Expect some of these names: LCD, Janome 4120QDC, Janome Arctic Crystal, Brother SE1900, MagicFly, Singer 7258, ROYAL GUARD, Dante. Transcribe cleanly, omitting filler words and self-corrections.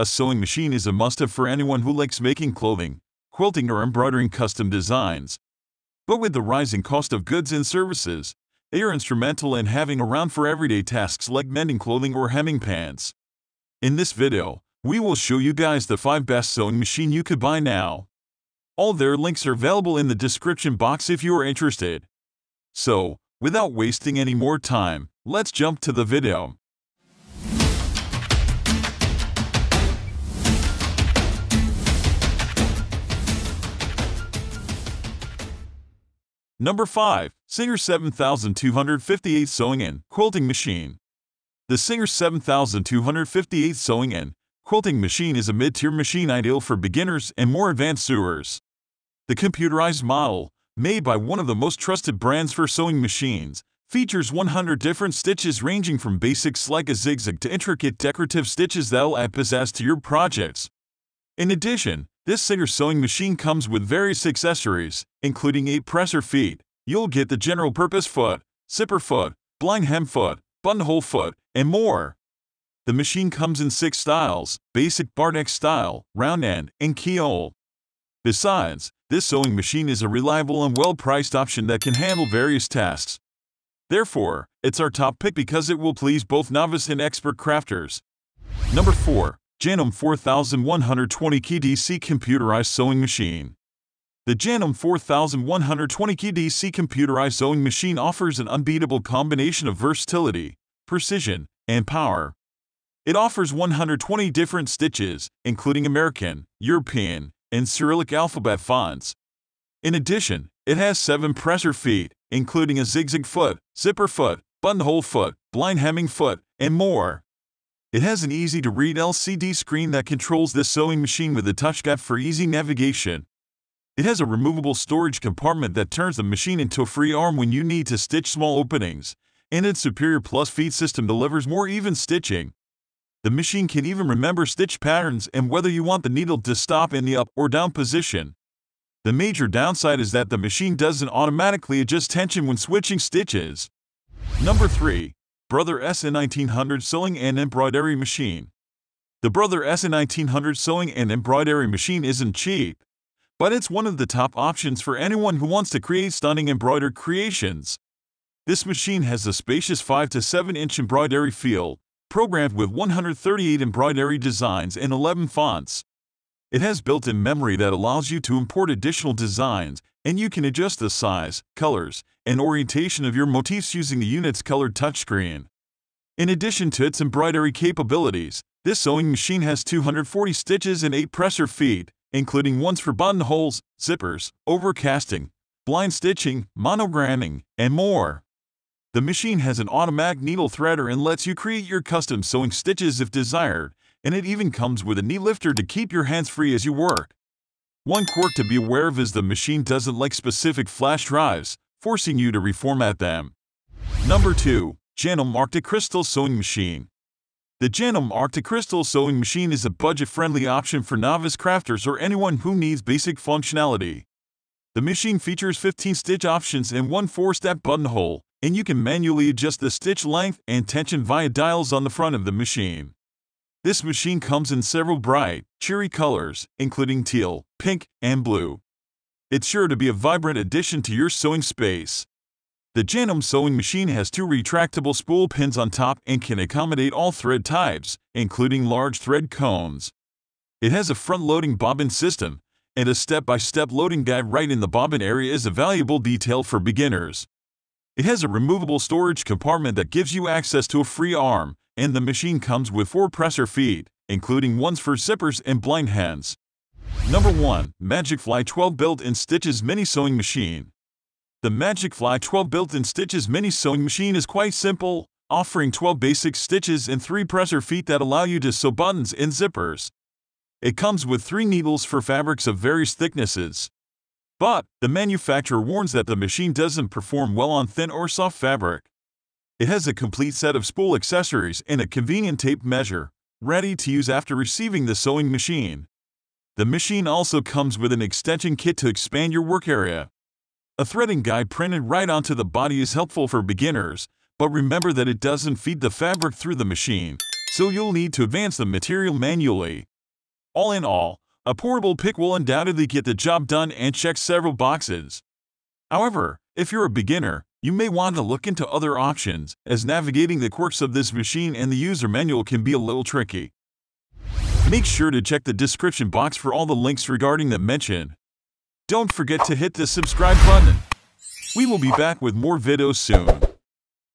A sewing machine is a must-have for anyone who likes making clothing, quilting, or embroidering custom designs. But with the rising cost of goods and services, they are instrumental in having around for everyday tasks like mending clothing or hemming pants. In this video, we will show you guys the 5 best sewing machine you could buy now. All their links are available in the description box if you are interested. So, without wasting any more time, let's jump to the video. Number 5. Singer 7258 Sewing and Quilting Machine. The Singer 7258 Sewing and Quilting Machine is a mid-tier machine ideal for beginners and more advanced sewers. The computerized model, made by one of the most trusted brands for sewing machines, features 100 different stitches ranging from basics like a zigzag to intricate decorative stitches that'll add pizzazz to your projects. In addition, this Singer sewing machine comes with various accessories, including 8 presser feet. You'll get the general purpose foot, zipper foot, blind hem foot, buttonhole foot, and more. The machine comes in 6 styles: basic, bardeck style, round end, and keyhole. Besides, this sewing machine is a reliable and well-priced option that can handle various tasks. Therefore, it's our top pick because it will please both novice and expert crafters. Number 4. Janome 4120QDC Computerized Sewing Machine. The Janome 4120QDC Computerized Sewing Machine offers an unbeatable combination of versatility, precision, and power. It offers 120 different stitches, including American, European, and Cyrillic alphabet fonts. In addition, it has 7 presser feet, including a zigzag foot, zipper foot, buttonhole foot, blind hemming foot, and more. It has an easy-to-read LCD screen that controls this sewing machine with a touchpad for easy navigation. It has a removable storage compartment that turns the machine into a free arm when you need to stitch small openings, and its superior plus feed system delivers more even stitching. The machine can even remember stitch patterns and whether you want the needle to stop in the up or down position. The major downside is that the machine doesn't automatically adjust tension when switching stitches. Number 3. Brother SE1900 Sewing and Embroidery Machine. The Brother SE1900 Sewing and Embroidery Machine isn't cheap, but it's one of the top options for anyone who wants to create stunning embroidered creations. This machine has a spacious 5 to 7 inch embroidery field, programmed with 138 embroidery designs and 11 fonts. It has built-in memory that allows you to import additional designs, and you can adjust the size, colors, and orientation of your motifs using the unit's colored touchscreen. In addition to its embroidery capabilities, this sewing machine has 240 stitches and 8 presser feet, including ones for buttonholes, zippers, overcasting, blind stitching, monogramming, and more. The machine has an automatic needle threader and lets you create your custom sewing stitches if desired, and it even comes with a knee lifter to keep your hands free as you work. One quirk to be aware of is the machine doesn't like specific flash drives, forcing you to reformat them. Number 2. Janome Arctic Crystal Sewing Machine. The Janome Arctic Crystal Sewing Machine is a budget-friendly option for novice crafters or anyone who needs basic functionality. The machine features 15 stitch options and 1 4-step buttonhole, and you can manually adjust the stitch length and tension via dials on the front of the machine. This machine comes in several bright, cheery colors, including teal, pink, and blue. It's sure to be a vibrant addition to your sewing space. The Janome sewing machine has 2 retractable spool pins on top and can accommodate all thread types, including large thread cones. It has a front-loading bobbin system, and a step-by-step loading guide right in the bobbin area is a valuable detail for beginners. It has a removable storage compartment that gives you access to a free arm, and the machine comes with 4 presser feet, including ones for zippers and blind hems. Number 1. MagicFly 12 Built-in Stitches Mini Sewing Machine. The MagicFly 12 Built-in Stitches Mini Sewing Machine is quite simple, offering 12 basic stitches and 3 presser feet that allow you to sew buttons and zippers. It comes with 3 needles for fabrics of various thicknesses. But the manufacturer warns that the machine doesn't perform well on thin or soft fabric. It has a complete set of spool accessories and a convenient tape measure, ready to use after receiving the sewing machine. The machine also comes with an extension kit to expand your work area. A threading guide printed right onto the body is helpful for beginners, but remember that it doesn't feed the fabric through the machine. so you'll need to advance the material manually. All in all, a portable pick will undoubtedly get the job done and check several boxes. However, if you're a beginner, you may want to look into other options, as navigating the quirks of this machine and the user manual can be a little tricky. Make sure to check the description box for all the links regarding that mention. Don't forget to hit the subscribe button. We will be back with more videos soon.